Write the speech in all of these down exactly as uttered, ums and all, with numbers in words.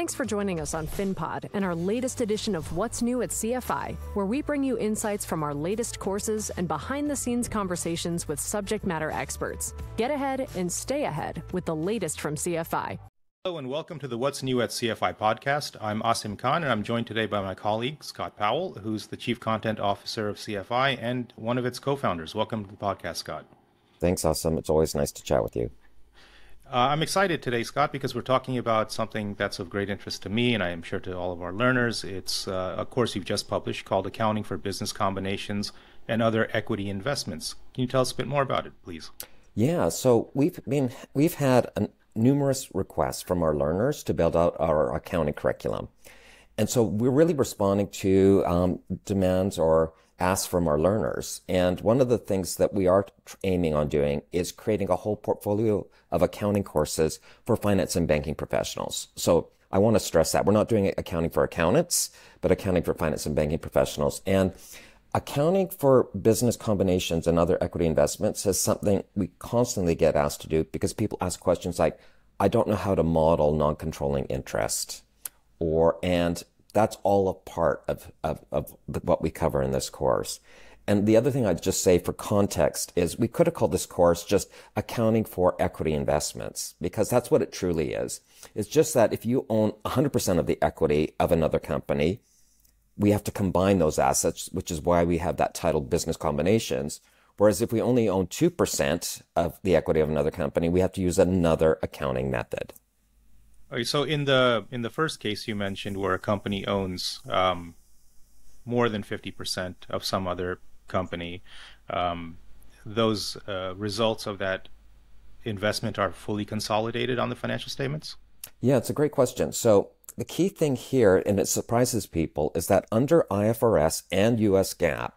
Thanks for joining us on FinPod and our latest edition of What's New at C F I, where we bring you insights from our latest courses and behind-the-scenes conversations with subject matter experts. Get ahead and stay ahead with the latest from C F I. Hello and welcome to the What's New at C F I podcast. I'm Asim Khan, and I'm joined today by my colleague, Scott Powell, who's the Chief Content Officer of C F I and one of its co-founders. Welcome to the podcast, Scott. Thanks, Asim. It's always nice to chat with you. Uh, I'm excited today, Scott, because we're talking about something that's of great interest to me, and I am sure to all of our learners. It's uh, a course you've just published called Accounting for Business Combinations and Other Equity Investments. Can you tell us a bit more about it, please? Yeah, so we've been we've had an, numerous requests from our learners to build out our accounting curriculum, and so we're really responding to um, demands or asks from our learners. And one of the things that we are aiming on doing is creating a whole portfolio of accounting courses for finance and banking professionals. So I want to stress that we're not doing accounting for accountants, but accounting for finance and banking professionals. And accounting for business combinations and other equity investments is something we constantly get asked to do because people ask questions like, I don't know how to model non-controlling interest, or, and that's all a part of, of, of what we cover in this course. And the other thing I'd just say for context is we could have called this course just Accounting for Equity Investments, because that's what it truly is. It's just that if you own one hundred percent of the equity of another company, we have to combine those assets, which is why we have that title Business Combinations. Whereas if we only own two percent of the equity of another company, we have to use another accounting method. Okay, so in the in the first case you mentioned, where a company owns um, more than fifty percent of some other company, um, those uh, results of that investment are fully consolidated on the financial statements? Yeah, it's a great question. So the key thing here, and it surprises people, is that under I F R S and U S GAAP,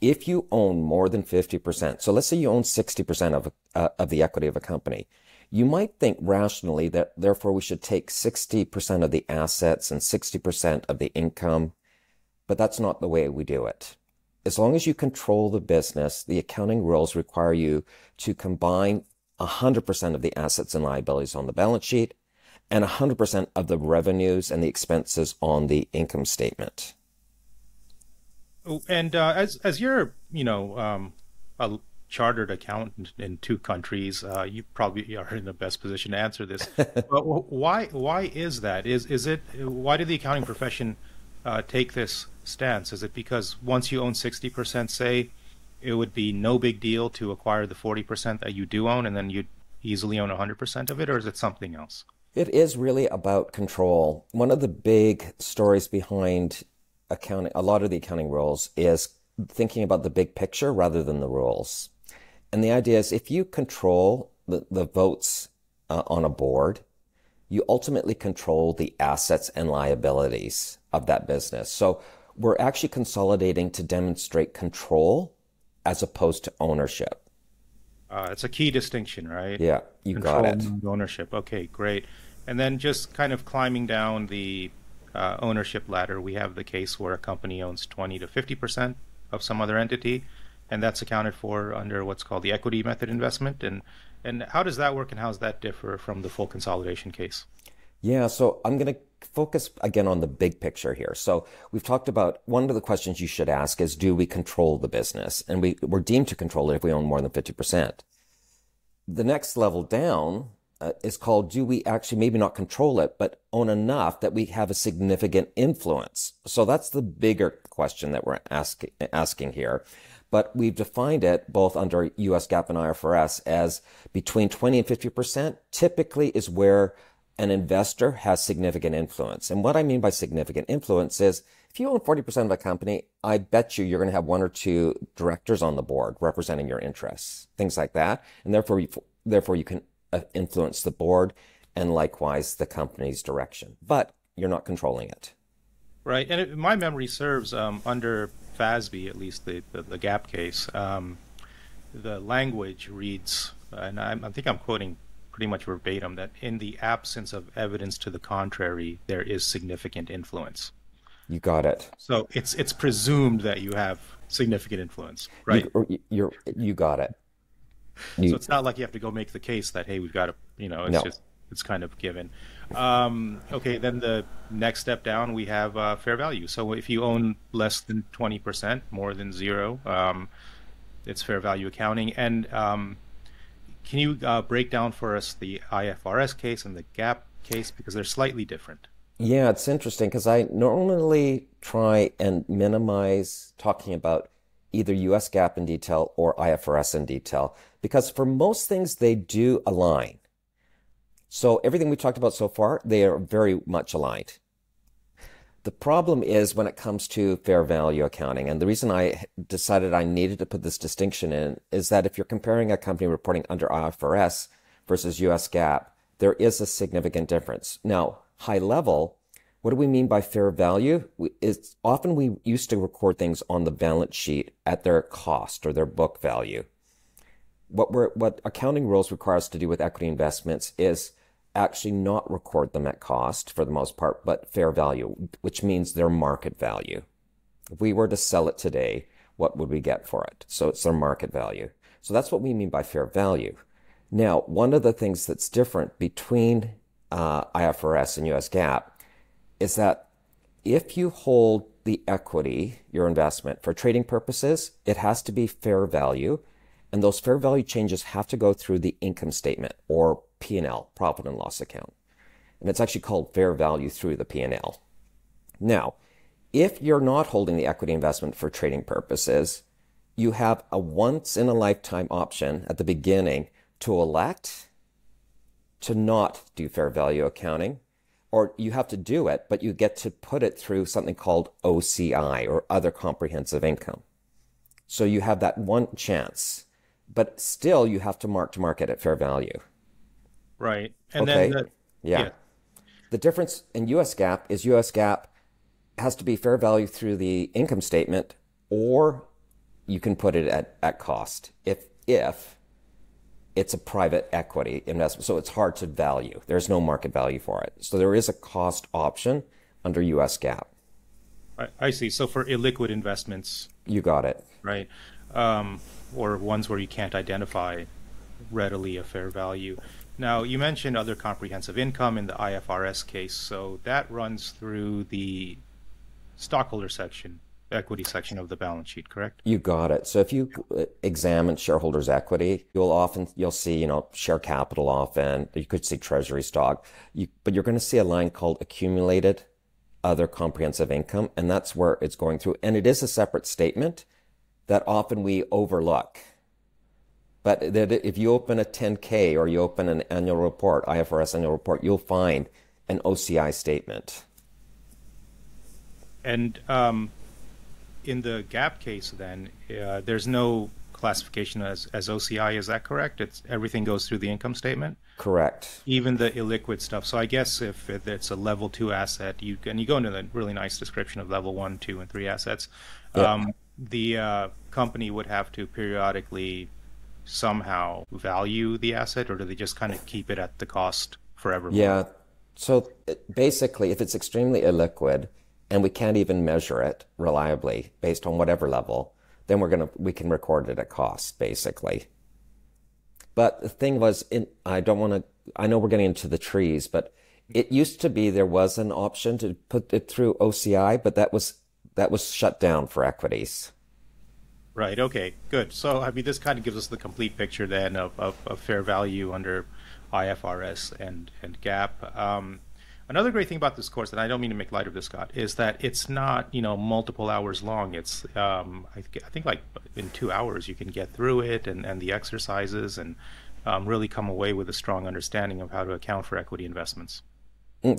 if you own more than fifty percent, so let's say you own sixty percent of uh, of the equity of a company, you might think rationally that therefore we should take sixty percent of the assets and sixty percent of the income, but that's not the way we do it. As long as you control the business, the accounting rules require you to combine one hundred percent of the assets and liabilities on the balance sheet and one hundred percent of the revenues and the expenses on the income statement. And uh, as, as you're, you know, um, a chartered accountant in two countries, uh, you probably are in the best position to answer this. But why why is that? Is is it why did the accounting profession uh, take this stance? Is it because once you own sixty percent, say, it would be no big deal to acquire the forty percent that you do own, and then you'd easily own one hundred percent of it, or is it something else? It is really about control. One of the big stories behind accounting, a lot of the accounting rules, is thinking about the big picture rather than the rules. And the idea is if you control the, the votes uh, on a board, you ultimately control the assets and liabilities of that business. So we're actually consolidating to demonstrate control as opposed to ownership. Uh, it's a key distinction, right? Yeah, you control, got it. Ownership. Okay, great. And then just kind of climbing down the uh, ownership ladder, we have the case where a company owns twenty to fifty percent of some other entity, and that's accounted for under what's called the equity method investment. And and how does that work, and how does that differ from the full consolidation case? Yeah, so I'm going to focus again on the big picture here. So we've talked about, one of the questions you should ask is, do we control the business? And we, we're deemed to control it if we own more than fifty percent. The next level down uh, is called, do we actually maybe not control it, but own enough that we have a significant influence? So that's the bigger question that we're ask, asking here. But we've defined it both under U S GAAP and I F R S as between twenty and fifty percent typically is where an investor has significant influence. And what I mean by significant influence is if you own forty percent of a company, I bet you you're going to have one or two directors on the board representing your interests, things like that. And therefore, you, therefore you can influence the board and likewise the company's direction, but you're not controlling it. Right. And if my memory serves, um, under F A S B, at least the, the, the GAAP case, um, the language reads, and I, I think I'm quoting pretty much verbatim, that in the absence of evidence to the contrary, there is significant influence. You got it. So it's it's presumed that you have significant influence, right? You, you're, you got it. You, so it's not like you have to go make the case that, hey, we've got to, you know, it's no. just it's kind of given. Um, okay, then the next step down, we have uh, fair value. So if you own less than twenty percent, more than zero, um, it's fair value accounting. And um, can you uh, break down for us the I F R S case and the GAAP case, because they're slightly different? Yeah, it's interesting because I normally try and minimize talking about either U S GAAP in detail or I F R S in detail, because for most things, they do align. So everything we talked about so far, they are very much aligned. The problem is when it comes to fair value accounting, and the reason I decided I needed to put this distinction in is that if you're comparing a company reporting under I F R S versus U S GAAP, there is a significant difference. Now, high level, what do we mean by fair value? It's often we used to record things on the balance sheet at their cost or their book value. What we're, what accounting rules require us to do with equity investments is actually not record them at cost for the most part, but fair value, which means their market value. If we were to sell it today, what would we get for it? So it's their market value. So that's what we mean by fair value. Now, one of the things that's different between uh, I F R S and U S GAAP is that if you hold the equity, your investment, for trading purposes, it has to be fair value. And those fair value changes have to go through the income statement or P and L, profit and loss account. And it's actually called fair value through the P and L. Now, if you're not holding the equity investment for trading purposes, you have a once-in-a-lifetime option at the beginning to elect to not do fair value accounting, or you have to do it, but you get to put it through something called O C I, or other comprehensive income. So you have that one chance. But still, you have to mark to market at fair value. Right. And okay. then the, yeah. yeah. The difference in U S GAAP is U S GAAP has to be fair value through the income statement, or you can put it at, at cost if, if it's a private equity investment. So it's hard to value. There's no market value for it. So there is a cost option under U S GAAP. I, I see. So for illiquid investments. You got it. Right. Um, or ones where you can't identify readily a fair value. Now, you mentioned other comprehensive income in the I F R S case, so that runs through the stockholder section, equity section of the balance sheet, correct? You got it. So if you examine shareholders' equity, you'll often, you'll see, you know, share capital often, you could see treasury stock, you, but you're going to see a line called accumulated other comprehensive income, and that's where it's going through. And it is a separate statement that often we overlook. But that if you open a ten K or you open an annual report, I F R S annual report, you'll find an O C I statement. And um, in the GAAP case then, uh, there's no classification as, as O C I, is that correct? It's, everything goes through the income statement? Correct. Even the illiquid stuff. So I guess if it's a level two asset, you and you go into the really nice description of level one, two, and three assets. Yeah. Um, the uh, company would have to periodically somehow value the asset, or do they just kind of keep it at the cost forever? Yeah. So basically, if it's extremely illiquid and we can't even measure it reliably based on whatever level, then we're going to, we can record it at cost basically. But the thing was, in, I don't want to, I know we're getting into the trees, but it used to be there was an option to put it through O C I, but that was That was shut down for equities. Right. Okay, good. So, I mean, this kind of gives us the complete picture then of, of, of fair value under I F R S and, and GAAP. Um, another great thing about this course, and I don't mean to make light of this, Scott, is that it's not, you know, multiple hours long. It's, um, I, th I think, like in two hours you can get through it and, and the exercises and um, really come away with a strong understanding of how to account for equity investments.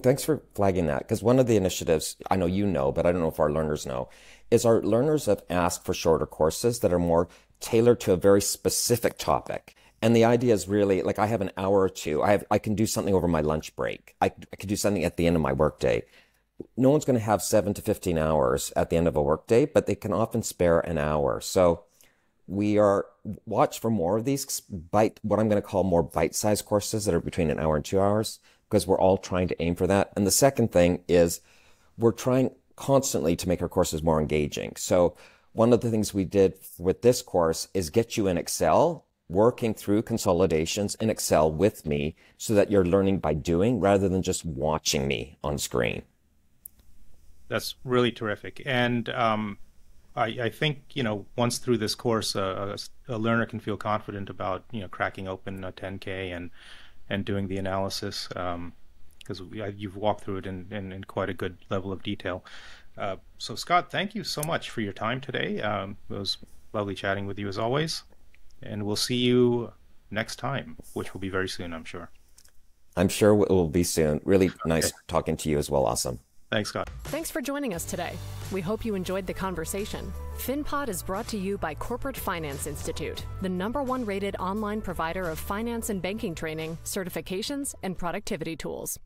Thanks for flagging that, because one of the initiatives, I know you know, but I don't know if our learners know, is our learners have asked for shorter courses that are more tailored to a very specific topic. And the idea is really, like, I have an hour or two. I have, I can do something over my lunch break. I, I can do something at the end of my workday. No one's going to have seven to fifteen hours at the end of a workday, but they can often spare an hour. So we are, watch for more of these bite, what I'm going to call more bite-sized courses that are between an hour and two hours. Because we're all trying to aim for that. And the second thing is we're trying constantly to make our courses more engaging. So one of the things we did with this course is get you in Excel working through consolidations in Excel with me so that you're learning by doing rather than just watching me on screen. That's really terrific. And um, I, I think, you know, once through this course, uh, a, a learner can feel confident about, you know, cracking open a ten K and, and doing the analysis, because um, you've walked through it in, in, in quite a good level of detail. Uh, so, Scott, thank you so much for your time today. Um, it was lovely chatting with you as always. And we'll see you next time, which will be very soon, I'm sure. I'm sure it will be soon. Really nice talking to you as well, Asim. Thanks, Scott. Thanks for joining us today. We hope you enjoyed the conversation. FinPod is brought to you by Corporate Finance Institute, the number one rated online provider of finance and banking training, certifications, and productivity tools.